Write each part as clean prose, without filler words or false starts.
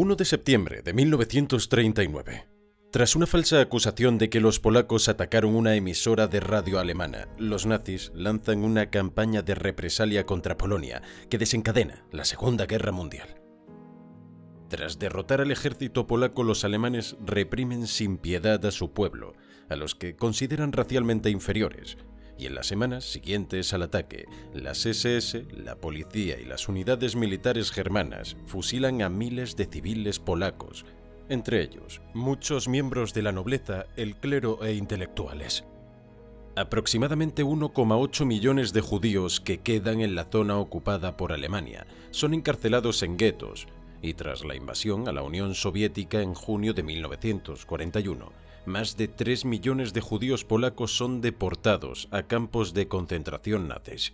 1 de septiembre de 1939. Tras una falsa acusación de que los polacos atacaron una emisora de radio alemana, los nazis lanzan una campaña de represalia contra Polonia que desencadena la Segunda Guerra Mundial. Tras derrotar al ejército polaco, los alemanes reprimen sin piedad a su pueblo, a los que consideran racialmente inferiores, y en las semanas siguientes al ataque, las SS, la policía y las unidades militares germanas fusilan a miles de civiles polacos, entre ellos muchos miembros de la nobleza, el clero e intelectuales. Aproximadamente 1,8 millones de judíos que quedan en la zona ocupada por Alemania son encarcelados en guetos, y tras la invasión a la Unión Soviética en junio de 1941, más de 3 millones de judíos polacos son deportados a campos de concentración nazis.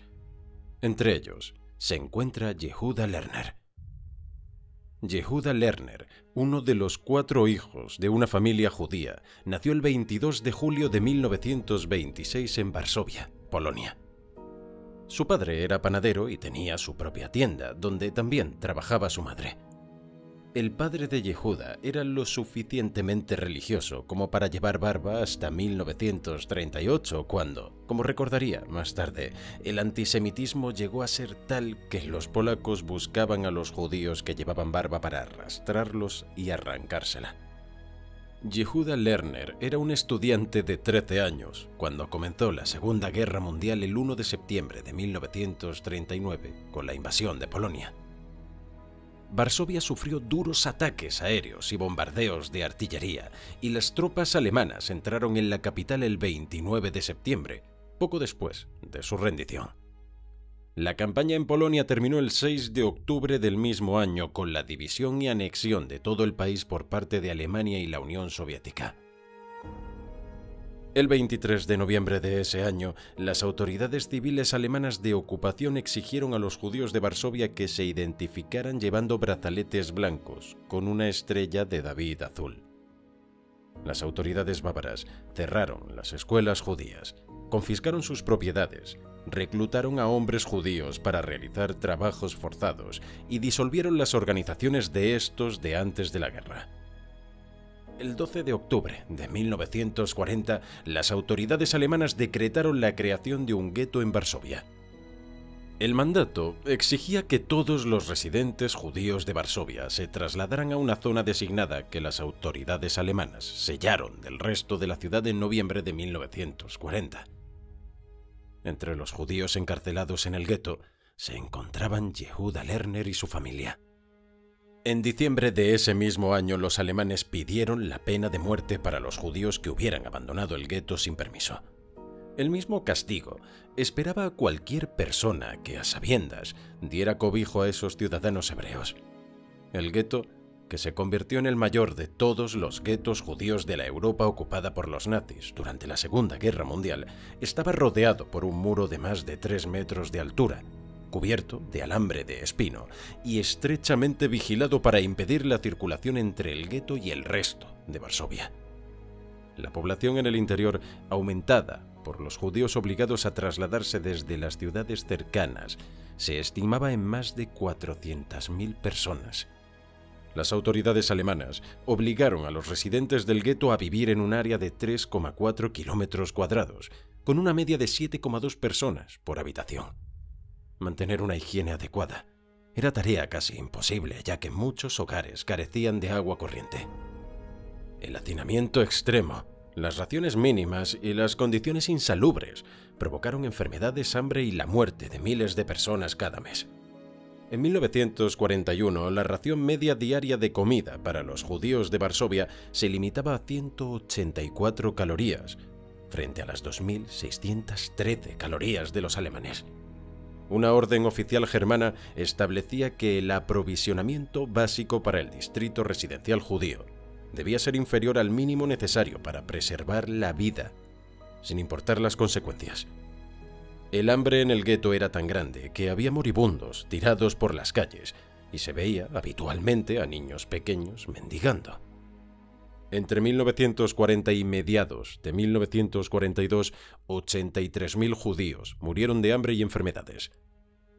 Entre ellos se encuentra Yehuda Lerner. Yehuda Lerner, uno de los 4 hijos de una familia judía, nació el 22 de julio de 1926 en Varsovia, Polonia. Su padre era panadero y tenía su propia tienda, donde también trabajaba su madre. El padre de Yehuda era lo suficientemente religioso como para llevar barba hasta 1938, cuando, como recordaría más tarde, el antisemitismo llegó a ser tal que los polacos buscaban a los judíos que llevaban barba para arrastrarlos y arrancársela. Yehuda Lerner era un estudiante de 13 años cuando comenzó la Segunda Guerra Mundial el 1 de septiembre de 1939 con la invasión de Polonia. Varsovia sufrió duros ataques aéreos y bombardeos de artillería, y las tropas alemanas entraron en la capital el 29 de septiembre, poco después de su rendición. La campaña en Polonia terminó el 6 de octubre del mismo año con la división y anexión de todo el país por parte de Alemania y la Unión Soviética. El 23 de noviembre de ese año, las autoridades civiles alemanas de ocupación exigieron a los judíos de Varsovia que se identificaran llevando brazaletes blancos con una estrella de David azul. Las autoridades bávaras cerraron las escuelas judías, confiscaron sus propiedades, reclutaron a hombres judíos para realizar trabajos forzados y disolvieron las organizaciones de estos de antes de la guerra. El 12 de octubre de 1940, las autoridades alemanas decretaron la creación de un gueto en Varsovia. El mandato exigía que todos los residentes judíos de Varsovia se trasladaran a una zona designada que las autoridades alemanas sellaron del resto de la ciudad en noviembre de 1940. Entre los judíos encarcelados en el gueto se encontraban Yehuda Lerner y su familia. En diciembre de ese mismo año, los alemanes pidieron la pena de muerte para los judíos que hubieran abandonado el gueto sin permiso. El mismo castigo esperaba a cualquier persona que, a sabiendas, diera cobijo a esos ciudadanos hebreos. El gueto, que se convirtió en el mayor de todos los guetos judíos de la Europa ocupada por los nazis durante la Segunda Guerra Mundial, estaba rodeado por un muro de más de 3 metros de altura, cubierto de alambre de espino y estrechamente vigilado para impedir la circulación entre el gueto y el resto de Varsovia. La población en el interior, aumentada por los judíos obligados a trasladarse desde las ciudades cercanas, se estimaba en más de 400.000 personas. Las autoridades alemanas obligaron a los residentes del gueto a vivir en un área de 3,4 kilómetros cuadrados, con una media de 7,2 personas por habitación. Mantener una higiene adecuada era tarea casi imposible, ya que muchos hogares carecían de agua corriente. El hacinamiento extremo, las raciones mínimas y las condiciones insalubres provocaron enfermedades, hambre y la muerte de miles de personas cada mes. En 1941, la ración media diaria de comida para los judíos de Varsovia se limitaba a 184 calorías, frente a las 2.613 calorías de los alemanes. Una orden oficial germana establecía que el aprovisionamiento básico para el distrito residencial judío debía ser inferior al mínimo necesario para preservar la vida, sin importar las consecuencias. El hambre en el gueto era tan grande que había moribundos tirados por las calles y se veía habitualmente a niños pequeños mendigando. Entre 1940 y mediados de 1942, 83.000 judíos murieron de hambre y enfermedades.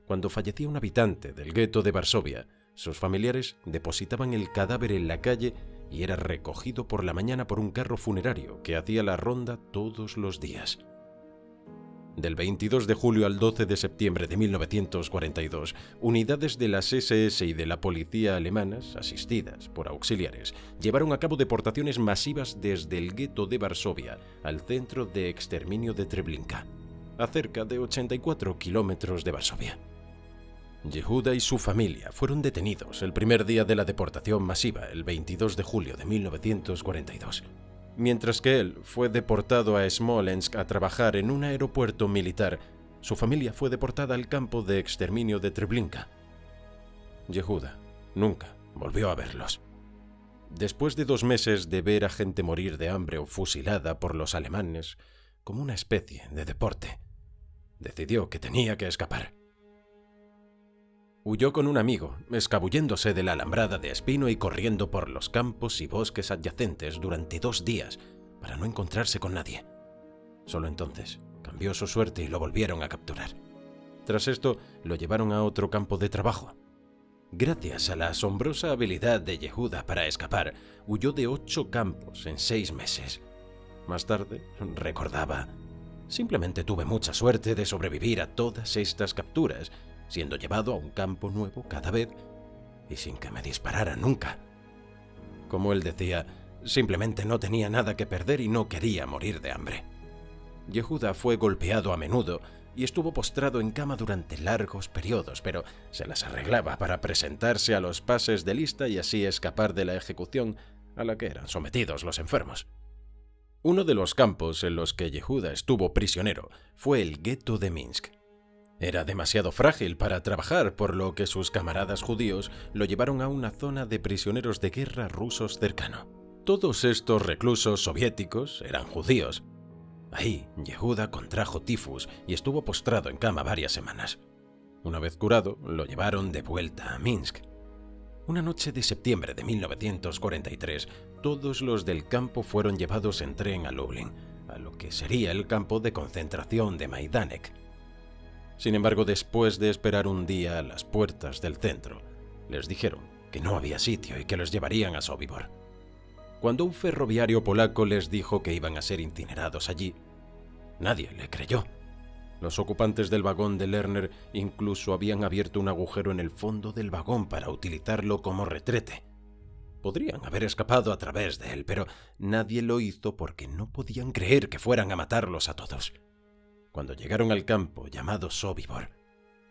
Cuando fallecía un habitante del gueto de Varsovia, Sus familiares depositaban el cadáver en la calle y era recogido por la mañana por un carro funerario que hacía la ronda todos los días. Del 22 de julio al 12 de septiembre de 1942, unidades de las SS y de la policía alemanas, asistidas por auxiliares, llevaron a cabo deportaciones masivas desde el gueto de Varsovia al centro de exterminio de Treblinka, a cerca de 84 kilómetros de Varsovia. Yehuda y su familia fueron detenidos el primer día de la deportación masiva, el 22 de julio de 1942. Mientras que él fue deportado a Smolensk a trabajar en un aeropuerto militar, su familia fue deportada al campo de exterminio de Treblinka. Yehuda nunca volvió a verlos. Después de 2 meses de ver a gente morir de hambre o fusilada por los alemanes, como una especie de deporte, decidió que tenía que escapar. Huyó con un amigo, escabulléndose de la alambrada de espino y corriendo por los campos y bosques adyacentes durante 2 días para no encontrarse con nadie. Solo entonces cambió su suerte y lo volvieron a capturar. Tras esto, lo llevaron a otro campo de trabajo. Gracias a la asombrosa habilidad de Yehuda para escapar, huyó de 8 campos en 6 meses. Más tarde, recordaba: simplemente tuve mucha suerte de sobrevivir a todas estas capturas, siendo llevado a un campo nuevo cada vez y sin que me disparara nunca. Como él decía, simplemente no tenía nada que perder y no quería morir de hambre. Yehuda fue golpeado a menudo y estuvo postrado en cama durante largos periodos, pero se las arreglaba para presentarse a los pases de lista y así escapar de la ejecución a la que eran sometidos los enfermos. Uno de los campos en los que Yehuda estuvo prisionero fue el gueto de Minsk. Era demasiado frágil para trabajar, por lo que sus camaradas judíos lo llevaron a una zona de prisioneros de guerra rusos cercano. Todos estos reclusos soviéticos eran judíos. Ahí, Yehuda contrajo tifus y estuvo postrado en cama varias semanas. Una vez curado, lo llevaron de vuelta a Minsk. Una noche de septiembre de 1943, todos los del campo fueron llevados en tren a Lublin, a lo que sería el campo de concentración de Majdanek. Sin embargo, después de esperar un día a las puertas del centro, les dijeron que no había sitio y que los llevarían a Sobibor. Cuando un ferroviario polaco les dijo que iban a ser incinerados allí, nadie le creyó. Los ocupantes del vagón de Lerner incluso habían abierto un agujero en el fondo del vagón para utilizarlo como retrete. Podrían haber escapado a través de él, pero nadie lo hizo porque no podían creer que fueran a matarlos a todos. Cuando llegaron al campo llamado Sobibor,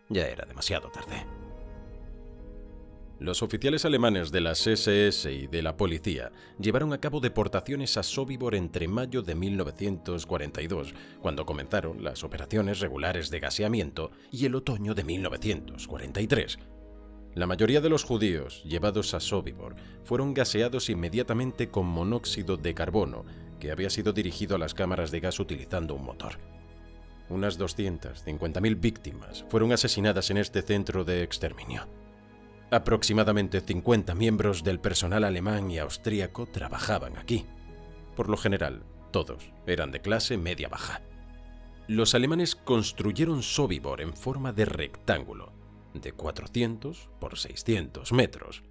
ya era demasiado tarde. Los oficiales alemanes de las SS y de la policía llevaron a cabo deportaciones a Sobibor entre mayo de 1942, cuando comenzaron las operaciones regulares de gaseamiento, y el otoño de 1943. La mayoría de los judíos llevados a Sobibor fueron gaseados inmediatamente con monóxido de carbono, que había sido dirigido a las cámaras de gas utilizando un motor. Unas 250.000 víctimas fueron asesinadas en este centro de exterminio. Aproximadamente 50 miembros del personal alemán y austríaco trabajaban aquí. Por lo general, todos eran de clase media-baja. Los alemanes construyeron Sobibor en forma de rectángulo, de 400 por 600 metros,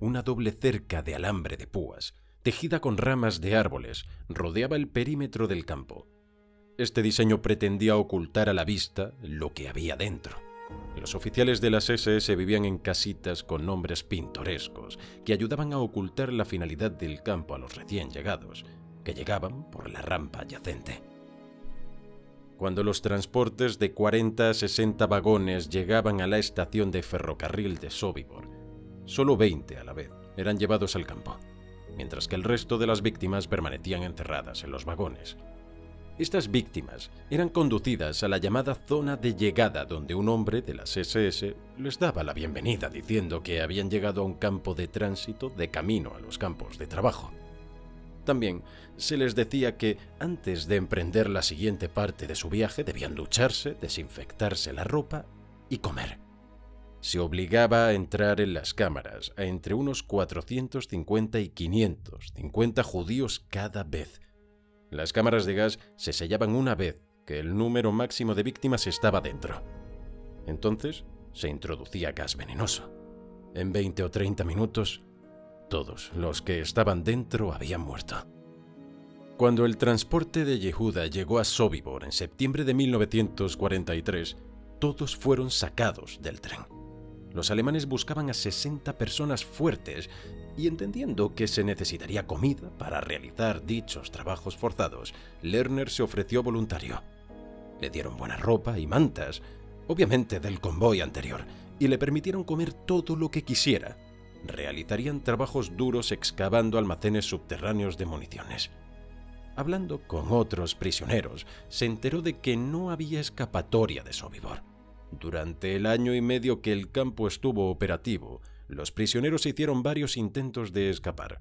una doble cerca de alambre de púas, tejida con ramas de árboles, rodeaba el perímetro del campo. Este diseño pretendía ocultar a la vista lo que había dentro. Los oficiales de las SS vivían en casitas con nombres pintorescos que ayudaban a ocultar la finalidad del campo a los recién llegados, que llegaban por la rampa adyacente. Cuando los transportes de 40 a 60 vagones llegaban a la estación de ferrocarril de Sobibor, solo 20 a la vez eran llevados al campo, mientras que el resto de las víctimas permanecían encerradas en los vagones. Estas víctimas eran conducidas a la llamada zona de llegada, donde un hombre de las SS les daba la bienvenida diciendo que habían llegado a un campo de tránsito de camino a los campos de trabajo. También se les decía que antes de emprender la siguiente parte de su viaje debían ducharse, desinfectarse la ropa y comer. Se obligaba a entrar en las cámaras a entre unos 450 y 550 judíos cada vez. Las cámaras de gas se sellaban una vez que el número máximo de víctimas estaba dentro. Entonces se introducía gas venenoso. En 20 o 30 minutos, todos los que estaban dentro habían muerto. Cuando el transporte de Yehuda llegó a Sobibor en septiembre de 1943, todos fueron sacados del tren. Los alemanes buscaban a 60 personas fuertes y, entendiendo que se necesitaría comida para realizar dichos trabajos forzados, Lerner se ofreció voluntario. Le dieron buena ropa y mantas, obviamente del convoy anterior, y le permitieron comer todo lo que quisiera. Realizarían trabajos duros excavando almacenes subterráneos de municiones. Hablando con otros prisioneros, se enteró de que no había escapatoria de Sobibor. Durante el año y medio que el campo estuvo operativo, los prisioneros hicieron varios intentos de escapar.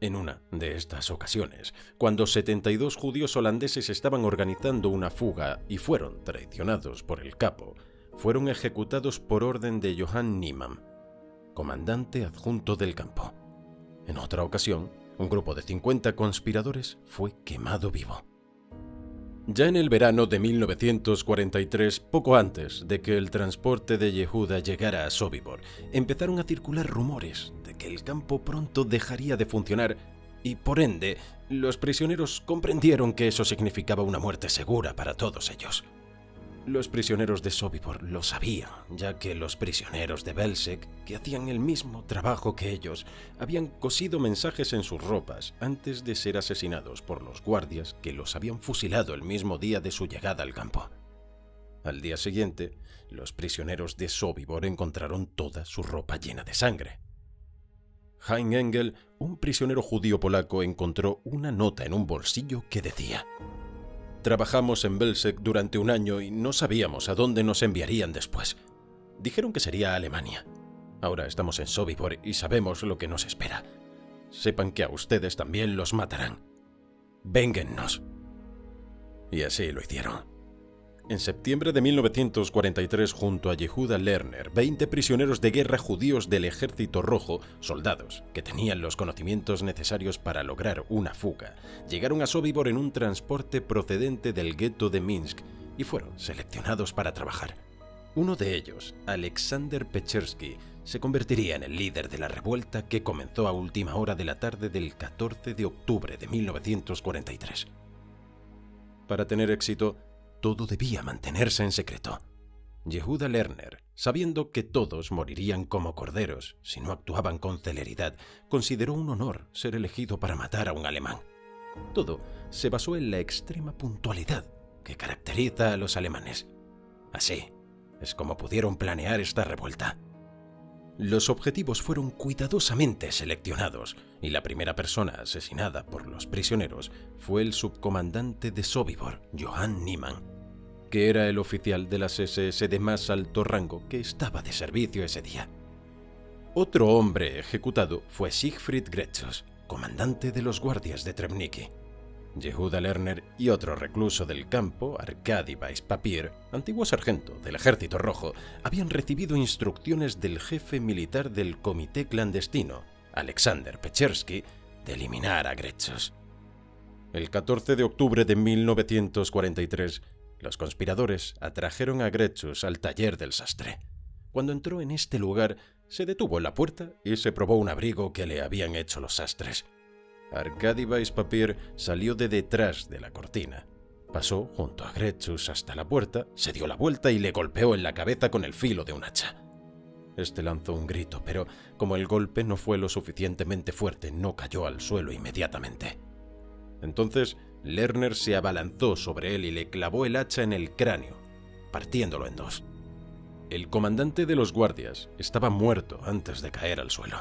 En una de estas ocasiones, cuando 72 judíos holandeses estaban organizando una fuga y fueron traicionados por el capo, fueron ejecutados por orden de Johann Niemann, comandante adjunto del campo. En otra ocasión, un grupo de 50 conspiradores fue quemado vivo. Ya en el verano de 1943, poco antes de que el transporte de Yehuda llegara a Sobibor, empezaron a circular rumores de que el campo pronto dejaría de funcionar y, por ende, los prisioneros comprendieron que eso significaba una muerte segura para todos ellos. Los prisioneros de Sobibor lo sabían, ya que los prisioneros de Belzec, que hacían el mismo trabajo que ellos, habían cosido mensajes en sus ropas antes de ser asesinados por los guardias que los habían fusilado el mismo día de su llegada al campo. Al día siguiente, los prisioneros de Sobibor encontraron toda su ropa llena de sangre. Chaim Engel, un prisionero judío polaco, encontró una nota en un bolsillo que decía: «Trabajamos en Belzec durante un año y no sabíamos a dónde nos enviarían después. Dijeron que sería a Alemania. Ahora estamos en Sobibor y sabemos lo que nos espera. Sepan que a ustedes también los matarán. Vénguennos». Y así lo hicieron. En septiembre de 1943, junto a Yehuda Lerner, 20 prisioneros de guerra judíos del Ejército Rojo, soldados que tenían los conocimientos necesarios para lograr una fuga, llegaron a Sobibor en un transporte procedente del gueto de Minsk y fueron seleccionados para trabajar. Uno de ellos, Alexander Pechersky, se convertiría en el líder de la revuelta que comenzó a última hora de la tarde del 14 de octubre de 1943. Para tener éxito, todo debía mantenerse en secreto. Yehuda Lerner, sabiendo que todos morirían como corderos si no actuaban con celeridad, consideró un honor ser elegido para matar a un alemán. Todo se basó en la extrema puntualidad que caracteriza a los alemanes. Así es como pudieron planear esta revuelta. Los objetivos fueron cuidadosamente seleccionados y la primera persona asesinada por los prisioneros fue el subcomandante de Sobibor, Johann Niemann, que era el oficial de las SS de más alto rango que estaba de servicio ese día. Otro hombre ejecutado fue Siegfried Graetschus, comandante de los guardias de Treblinka. Yehuda Lerner y otro recluso del campo, Arkady Wajspapir, antiguo sargento del Ejército Rojo, habían recibido instrucciones del jefe militar del comité clandestino, Alexander Pechersky, de eliminar a Graetschus. El 14 de octubre de 1943, los conspiradores atrajeron a Graetschus al taller del sastre. Cuando entró en este lugar, se detuvo en la puerta y se probó un abrigo que le habían hecho los sastres. Arkady Wajspapir salió de detrás de la cortina, pasó junto a Graetschus hasta la puerta, se dio la vuelta y le golpeó en la cabeza con el filo de un hacha. Este lanzó un grito, pero como el golpe no fue lo suficientemente fuerte, no cayó al suelo inmediatamente. Entonces Lerner se abalanzó sobre él y le clavó el hacha en el cráneo, partiéndolo en dos. El comandante de los guardias estaba muerto antes de caer al suelo.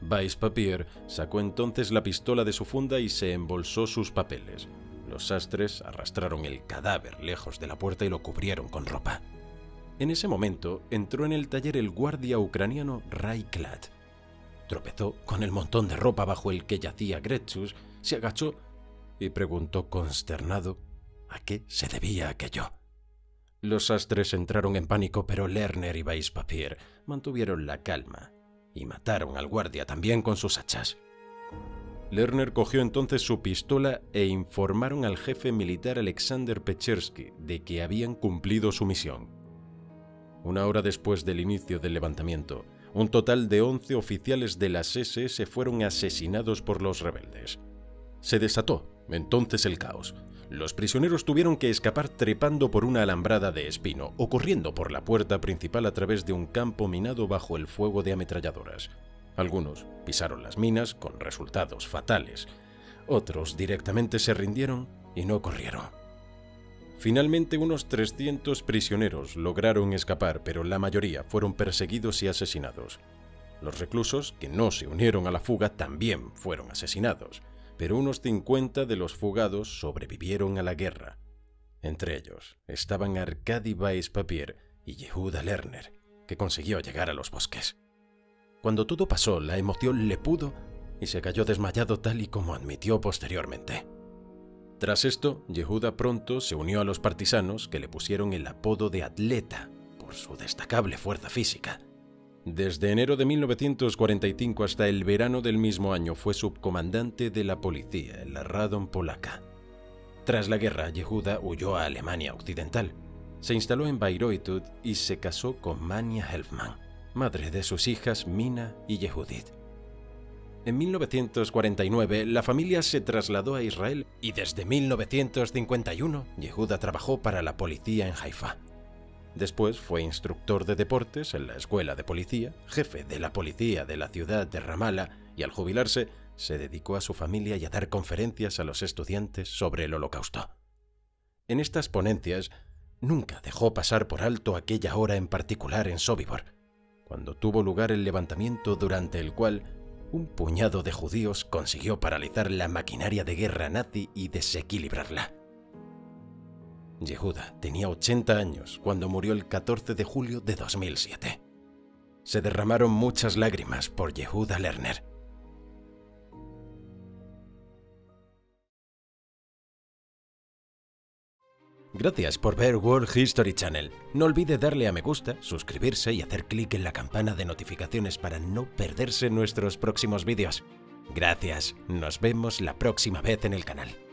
Wajspapir sacó entonces la pistola de su funda y se embolsó sus papeles. Los sastres arrastraron el cadáver lejos de la puerta y lo cubrieron con ropa. En ese momento entró en el taller el guardia ucraniano Raiklad. Tropezó con el montón de ropa bajo el que yacía Graetschus, se agachó y preguntó consternado a qué se debía aquello. Los sastres entraron en pánico, pero Lerner y Wajspapir mantuvieron la calma y mataron al guardia también con sus hachas. Lerner cogió entonces su pistola e informaron al jefe militar Alexander Pechersky de que habían cumplido su misión. Una hora después del inicio del levantamiento, un total de 11 oficiales de las SS fueron asesinados por los rebeldes. Se desató entonces el caos. Los prisioneros tuvieron que escapar trepando por una alambrada de espino o corriendo por la puerta principal a través de un campo minado bajo el fuego de ametralladoras. Algunos pisaron las minas con resultados fatales. Otros directamente se rindieron y no corrieron. Finalmente, unos 300 prisioneros lograron escapar, pero la mayoría fueron perseguidos y asesinados. Los reclusos que no se unieron a la fuga también fueron asesinados, pero unos 50 de los fugados sobrevivieron a la guerra. Entre ellos estaban Arkady Wajspapir y Yehuda Lerner, que consiguió llegar a los bosques. Cuando todo pasó, la emoción le pudo y se cayó desmayado, tal y como admitió posteriormente. Tras esto, Yehuda pronto se unió a los partisanos, que le pusieron el apodo de atleta por su destacable fuerza física. Desde enero de 1945 hasta el verano del mismo año fue subcomandante de la policía en la Radom polaca. Tras la guerra, Yehuda huyó a Alemania Occidental, se instaló en Bayreuth y se casó con Manja Helfmann, madre de sus hijas Mina y Yehudit. En 1949 la familia se trasladó a Israel y desde 1951 Yehuda trabajó para la policía en Haifa. Después fue instructor de deportes en la escuela de policía, jefe de la policía de la ciudad de Ramallah, y al jubilarse se dedicó a su familia y a dar conferencias a los estudiantes sobre el Holocausto. En estas ponencias nunca dejó pasar por alto aquella hora en particular en Sobibor, cuando tuvo lugar el levantamiento, durante el cual un puñado de judíos consiguió paralizar la maquinaria de guerra nazi y desequilibrarla. Yehuda tenía 80 años cuando murió el 14 de julio de 2007. Se derramaron muchas lágrimas por Yehuda Lerner. Gracias por ver World History Channel. No olvide darle a me gusta, suscribirse y hacer clic en la campana de notificaciones para no perderse nuestros próximos vídeos. Gracias, nos vemos la próxima vez en el canal.